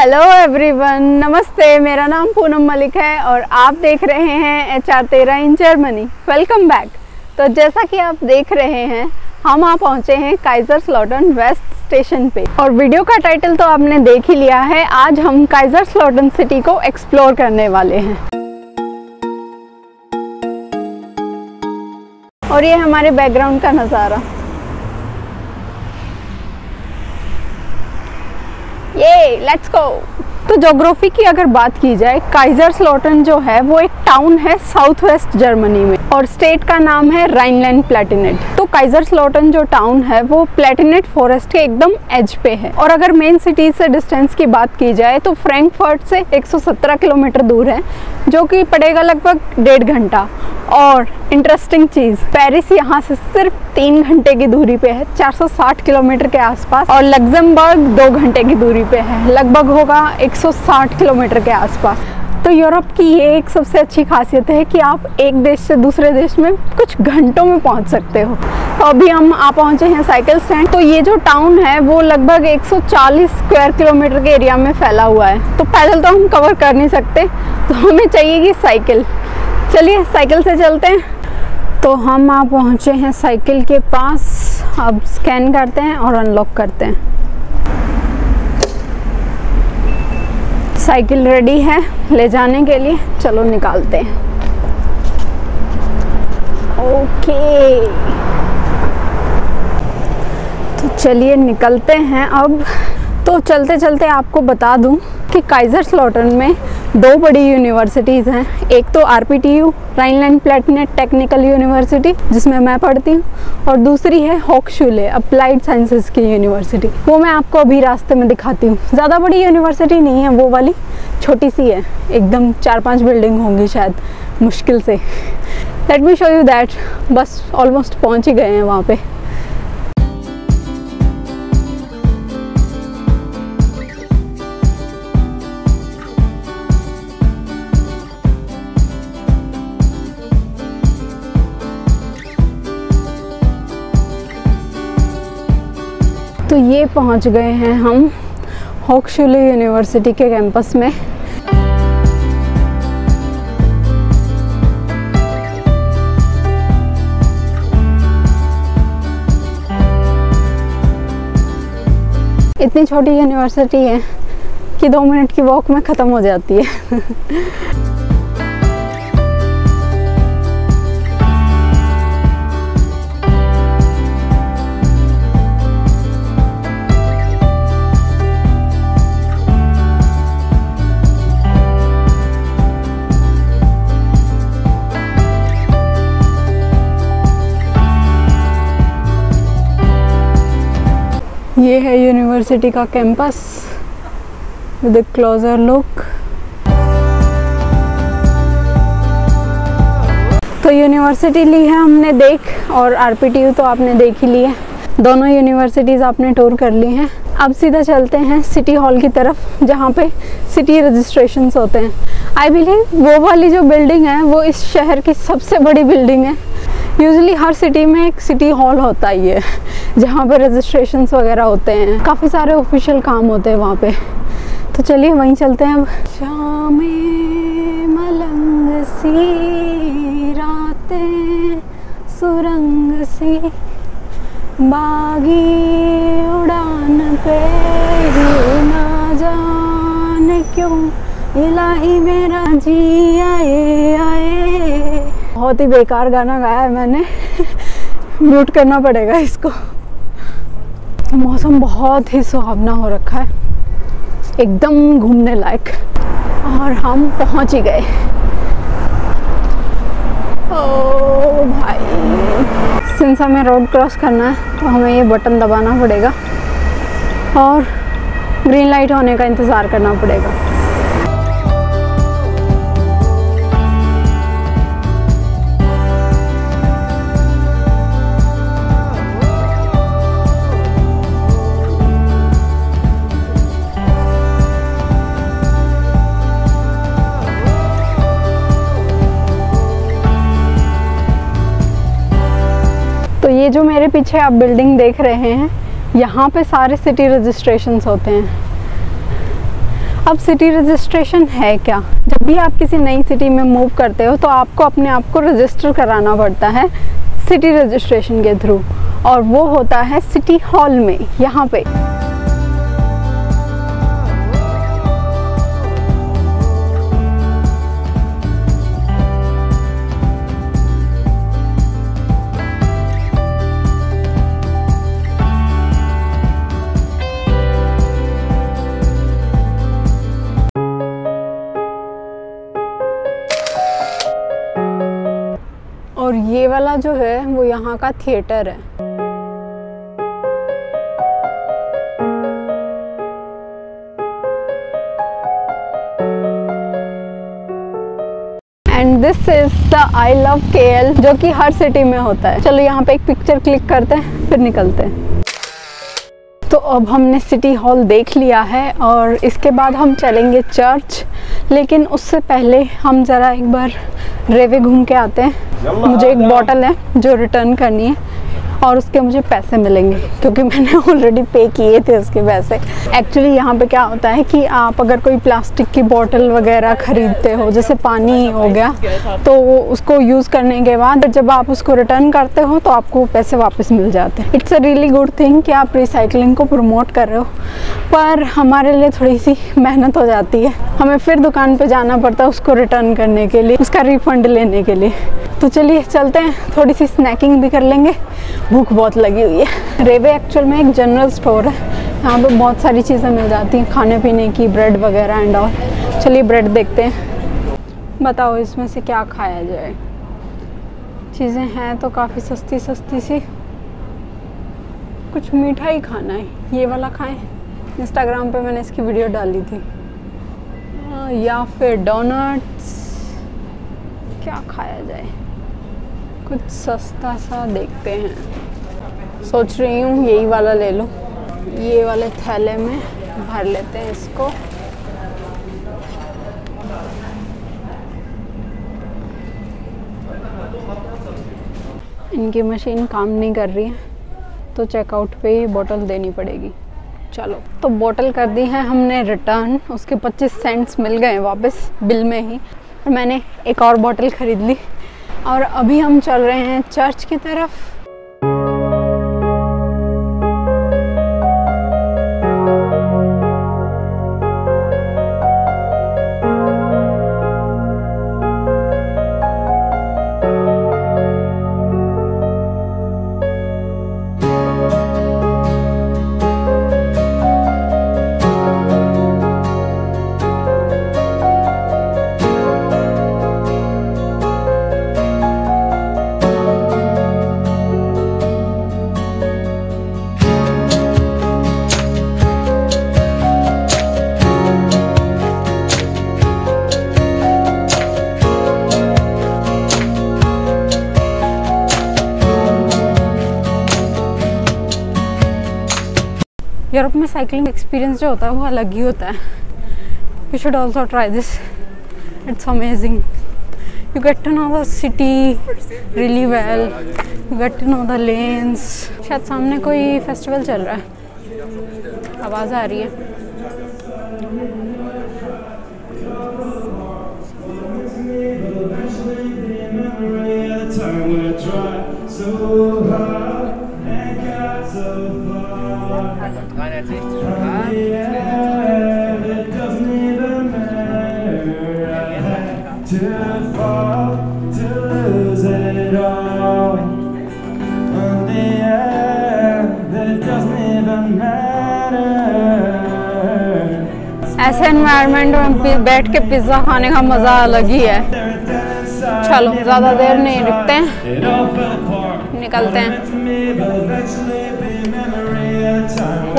Hello everyone, नमस्ते। मेरा नाम पूनम मलिक है और आप देख रहे हैं HR13 in Germany. Welcome back. तो जैसा कि आप देख रहे हैं, हम आ पहुँचे हैं काइजरस्लॉटर्न वेस्ट स्टेशन पे और वीडियो का टाइटल तो आपने देख ही लिया है। आज हम काइजरस्लॉटर्न सिटी को एक्सप्लोर करने वाले हैं और ये हमारे बैकग्राउंड का नज़ारा। ये लेट्स गो। तो जोग्राफी की अगर बात की जाए, काइजरस्लॉटर्न जो है वो एक टाउन है साउथ वेस्ट जर्मनी में और स्टेट का नाम है राइनलैंड प्लैटिनेट। तो काइजरस्लॉटर्न जो टाउन है वो प्लैटिनेट फॉरेस्ट के एकदम एज पे है और अगर मेन सिटीज से डिस्टेंस की बात की जाए तो फ्रैंकफर्ट से 117 किलोमीटर दूर है, जो कि पड़ेगा लगभग 1.5 घंटा। और इंटरेस्टिंग चीज़, पेरिस यहाँ से सिर्फ 3 घंटे की दूरी पे है, 460 किलोमीटर के आसपास, और लग्जमबर्ग 2 घंटे की दूरी पे है, लगभग होगा 160 किलोमीटर के आसपास। तो यूरोप की ये एक सबसे अच्छी खासियत है कि आप एक देश से दूसरे देश में कुछ घंटों में पहुंच सकते हो। तो अभी हम आ पहुंचे हैं साइकिल स्टैंड। तो ये जो टाउन है वो लगभग 140 स्क्वायर किलोमीटर के एरिया में फैला हुआ है। तो पैदल तो हम कवर कर नहीं सकते, तो हमें चाहिए कि साइकिल। चलिए साइकिल से चलते हैं। तो हम आ पहुँचे हैं साइकिल के पास। अब स्कैन करते हैं और अनलॉक करते हैं। साइकिल रेडी है ले जाने के लिए, चलो निकालते हैं। ओके, तो चलिए निकलते हैं अब। तो चलते चलते आपको बता दूं कि काइजरस्लॉटर्न में 2 बड़ी यूनिवर्सिटीज़ हैं। एक तो RPTU Rhineland Palatinate technical university, जिसमें मैं पढ़ती हूँ, और दूसरी है होchschule अप्लाइड साइंसेस की यूनिवर्सिटी। वो मैं आपको अभी रास्ते में दिखाती हूँ। ज़्यादा बड़ी यूनिवर्सिटी नहीं है वो वाली, छोटी सी है एकदम, 4-5 बिल्डिंग होंगी शायद मुश्किल से। Let me show you that. बस ऑलमोस्ट पहुँच ही गए हैं वहाँ पर। तो ये पहुंच गए हैं हम होchschule यूनिवर्सिटी के कैंपस में। इतनी छोटी यूनिवर्सिटी है कि 2 मिनट की वॉक में ख़त्म हो जाती है। ये है यूनिवर्सिटी का campus with a closer look. तो यूनिवर्सिटी ली है हमने देख, और RPTU तो आपने देख ही ली है। दोनों यूनिवर्सिटीज़ आपने टूर कर ली हैं। अब सीधा चलते हैं सिटी हॉल की तरफ, जहाँ पे सिटी रजिस्ट्रेशंस होते हैं। आई बिलीव वो वाली जो बिल्डिंग है वो इस शहर की सबसे बड़ी बिल्डिंग है। यूजुअली हर सिटी में एक सिटी हॉल होता ही है जहाँ पर रजिस्ट्रेशंस वगैरह होते हैं, काफ़ी सारे ऑफिशियल काम होते हैं वहाँ पे। तो चलिए वहीं चलते हैं अब। शामे मलंग सी रातें, सुरंग सी बागी उड़ान पे, ना जाने क्यों इलाही मेरा जी आए आए। बहुत ही बेकार गाना गाया है मैंने, म्यूट करना पड़ेगा इसको। मौसम बहुत ही सुहावना हो रखा है, एकदम घूमने लायक, और हम पहुंच ही गए। ओ भाई, सिंस हमें रोड क्रॉस करना है तो हमें ये बटन दबाना पड़ेगा और ग्रीन लाइट होने का इंतज़ार करना पड़ेगा। ये जो मेरे पीछे आप बिल्डिंग देख रहे हैं, यहाँ पे सारे सिटी रजिस्ट्रेशंस होते हैं अब सिटी रजिस्ट्रेशन है क्या? जब भी आप किसी नई सिटी में मूव करते हो तो आपको अपने आप को रजिस्टर कराना पड़ता है सिटी रजिस्ट्रेशन के थ्रू, और वो होता है सिटी हॉल में यहाँ पे। और ये वाला जो है वो यहाँ का थिएटर है। And this is the I love KL जो कि हर सिटी में होता है। चलो यहाँ पे एक पिक्चर क्लिक करते हैं फिर निकलते हैं। तो अब हमने सिटी हॉल देख लिया है और इसके बाद हम चलेंगे चर्च, लेकिन उससे पहले हम ज़रा एक बार रेवे घूम के आते हैं। मुझे एक बॉटल है जो रिटर्न करनी है और उसके मुझे पैसे मिलेंगे क्योंकि मैंने ऑलरेडी पे किए थे उसके पैसे। एक्चुअली यहाँ पे क्या होता है कि आप अगर कोई प्लास्टिक की बॉटल वगैरह ख़रीदते हो, जैसे पानी हो गया, तो उसको यूज़ करने के बाद जब आप उसको रिटर्न करते हो तो आपको पैसे वापस मिल जाते हैं। It's a really good thing कि आप रिसाइकलिंग को प्रमोट कर रहे हो, पर हमारे लिए थोड़ी सी मेहनत हो जाती है। हमें फिर दुकान पे जाना पड़ता है उसको रिटर्न करने के लिए, उसका रिफंड लेने के लिए। तो चलिए चलते हैं, थोड़ी सी स्नैकिंग भी कर लेंगे, भूख बहुत लगी हुई है। रेवे एक्चुअल में एक जनरल स्टोर है, यहाँ पे बहुत सारी चीज़ें मिल जाती हैं खाने पीने की, ब्रेड वगैरह एंड ऑल। चलिए ब्रेड देखते हैं। बताओ इसमें से क्या खाया जाए? चीज़ें हैं तो काफ़ी सस्ती सस्ती सी। कुछ मीठा ही खाना है, ये वाला खाएँ। इंस्टाग्राम पे मैंने इसकी वीडियो डाली थी। या फिर डोनट्स, क्या खाया जाए? कुछ सस्ता सा देखते हैं। सोच रही हूँ यही वाला ले लूँ। ये वाले थैले में भर लेते हैं इसको। इनकी मशीन काम नहीं कर रही है तो चेकआउट पे ही बोतल देनी पड़ेगी। चलो, तो बोतल कर दी है हमने रिटर्न, उसके 25 सेंट्स मिल गए वापस बिल में ही। और मैंने एक और बोतल ख़रीद ली और अभी हम चल रहे हैं चर्च की तरफ। यूरोप में साइकिलिंग एक्सपीरियंस जो होता है वो अलग ही होता है। You should also try this, it's amazing. You get to know the city really well, you get to know the lanes. शायद सामने कोई फेस्टिवल चल रहा है, आवाज़ आ रही है। ऐसे एनवायरनमेंट में बैठ के पिज्ज़ा खाने का मज़ा अलग ही है। चलो ज़्यादा देर नहीं रुकते हैं, निकलते हैं।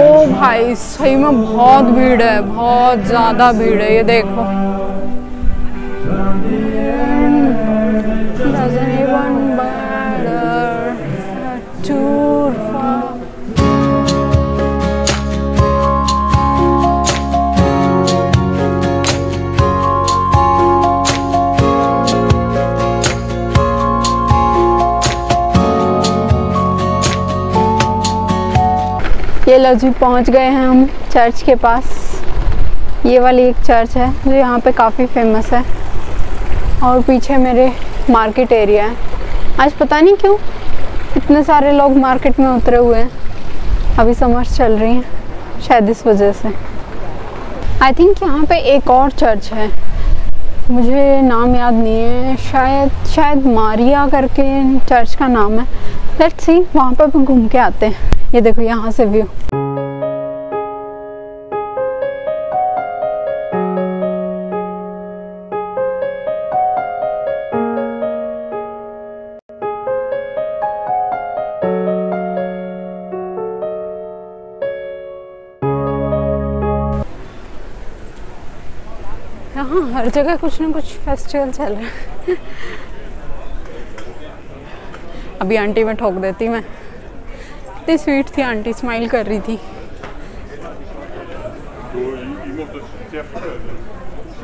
ओ भाई सही में बहुत भीड़ है, बहुत ज़्यादा भीड़ है। ये देखो, ये लो जी पहुँच गए हैं हम चर्च के पास। ये वाली एक चर्च है जो यहाँ पे काफ़ी फेमस है, और पीछे मेरे मार्केट एरिया है। आज पता नहीं क्यों इतने सारे लोग मार्केट में उतरे हुए हैं, अभी समर्स चल रही है शायद इस वजह से। आई थिंक यहाँ पे एक और चर्च है, मुझे नाम याद नहीं है, शायद मारिया करके चर्च का नाम है। लेट्स सी, वहाँ पर भी घूम के आते हैं। ये देखो यहाँ से व्यू। यहाँ हर जगह कुछ ना कुछ फेस्टिवल चल रहा है। अभी आंटी में ठोक देती मैं, इतनी स्वीट थी आंटी, स्माइल कर रही थी।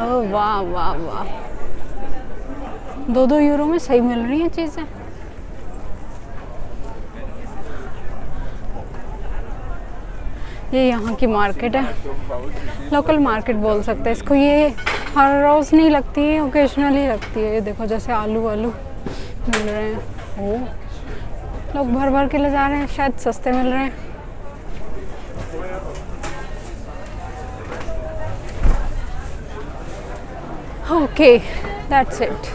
ओह वाह वाह वाह, 2-2 यूरो में सही मिल रही है चीज़ें। ये यहाँ की मार्केट है, लोकल मार्केट बोल सकते हैं इसको। ये हर रोज़ नहीं लगती है, ओकेजनली लगती है। ये देखो जैसे आलू आलू मिल रहे हैं, ओ लोग भर भर के ले जा रहे हैं, शायद सस्ते मिल रहे हैं। ओके दैट्स इट,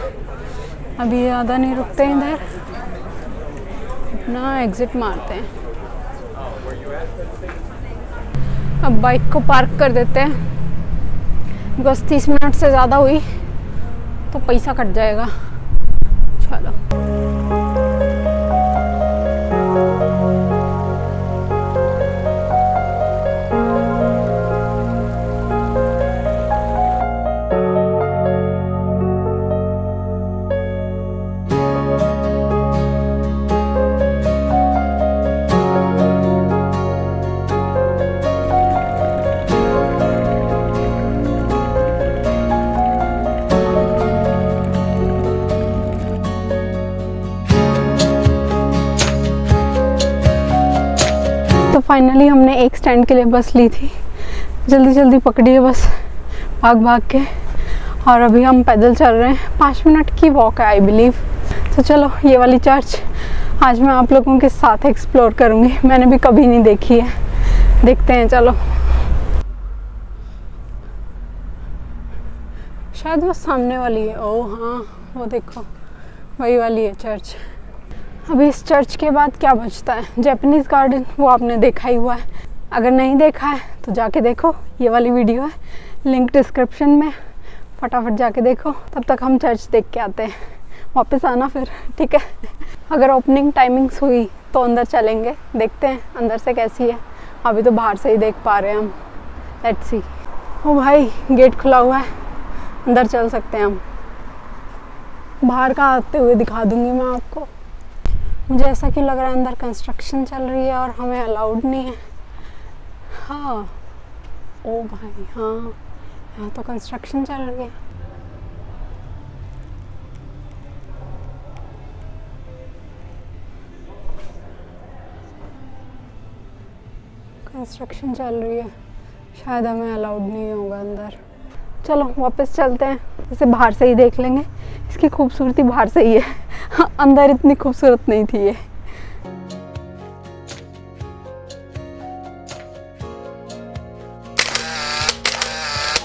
अभी ज़्यादा नहीं रुकते हैं इधर, अपना एग्जिट मारते हैं। अब बाइक को पार्क कर देते हैं, बिकॉज 30 मिनट से ज़्यादा हुई तो पैसा कट जाएगा। चलो फाइनली हमने एक स्टैंड के लिए बस ली थी, जल्दी जल्दी पकड़ी है बस भाग भाग के, और अभी हम पैदल चल रहे हैं। 5 मिनट की वॉक है आई बिलीव। तो चलो, ये वाली चर्च आज मैं आप लोगों के साथ एक्सप्लोर करूँगी, मैंने भी कभी नहीं देखी है, देखते हैं। चलो, शायद वो सामने वाली है। ओह हाँ, वो देखो वही वाली है चर्च। अभी इस चर्च के बाद क्या बचता है? जापानीज़ गार्डन, वो आपने देखा ही हुआ है। अगर नहीं देखा है तो जाके देखो, ये वाली वीडियो है, लिंक डिस्क्रिप्शन में, फटाफट जाके देखो। तब तक हम चर्च देख के आते हैं, वापस आना फिर, ठीक है? अगर ओपनिंग टाइमिंग्स हुई तो अंदर चलेंगे, देखते हैं अंदर से कैसी है। अभी तो बाहर से ही देख पा रहे हैं हम, लेट्स सी। ओ भाई, गेट खुला हुआ है, अंदर चल सकते हैं हम। बाहर का आते हुए दिखा दूँगी मैं आपको। मुझे ऐसा क्यों लग रहा है अंदर कंस्ट्रक्शन चल रही है और हमें अलाउड नहीं है? हाँ, ओ भाई हाँ, यहाँ तो कंस्ट्रक्शन चल रही है। कंस्ट्रक्शन चल रही है, शायद हमें अलाउड नहीं होगा अंदर। चलो वापस चलते हैं, इसे बाहर से ही देख लेंगे, इसकी खूबसूरती बाहर से ही है। हाँ, अंदर इतनी खूबसूरत नहीं थी ये।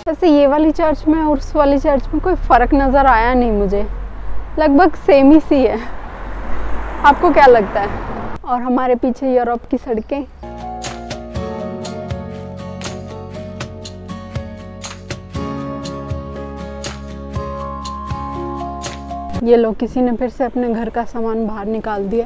वैसे ये वाली चर्च में और उस वाली चर्च में कोई फर्क नज़र आया नहीं मुझे, लगभग सेम ही सी है। आपको क्या लगता है? और हमारे पीछे यूरोप की सड़कें। ये लोग, किसी ने फिर से अपने घर का सामान बाहर निकाल दिया,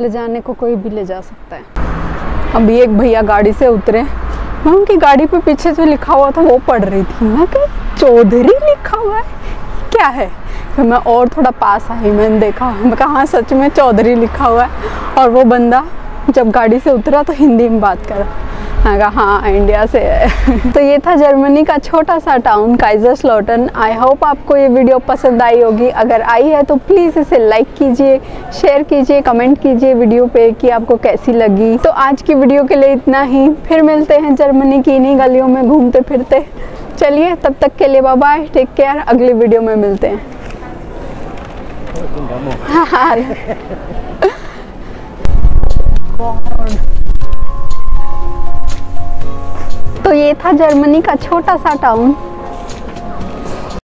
ले जाने को कोई भी ले जा सकता है। अभी एक भैया गाड़ी से उतरे, मैं उनकी गाड़ी पे पीछे जो लिखा हुआ था वो पढ़ रही थी, मैं कहीं चौधरी लिखा हुआ है क्या है? फिर मैं और थोड़ा पास आई, मैंने देखा, मैं कहा हाँ सच में चौधरी लिखा हुआ है। और वो बंदा जब गाड़ी से उतरा तो हिंदी में बात करा, मैंने कहा हाँ इंडिया से है। तो ये था जर्मनी का छोटा सा टाउन काइजरस्लॉटर्न। आई होप आपको ये वीडियो पसंद आई होगी, अगर आई है तो प्लीज़ इसे लाइक कीजिए, शेयर कीजिए, कमेंट कीजिए वीडियो पे कि आपको कैसी लगी। तो आज की वीडियो के लिए इतना ही, फिर मिलते हैं जर्मनी की इन्हीं गलियों में घूमते फिरते। चलिए तब तक के लिए बाय बाय, टेक केयर, अगली वीडियो में मिलते हैं। तो ये था जर्मनी का छोटा सा टाउन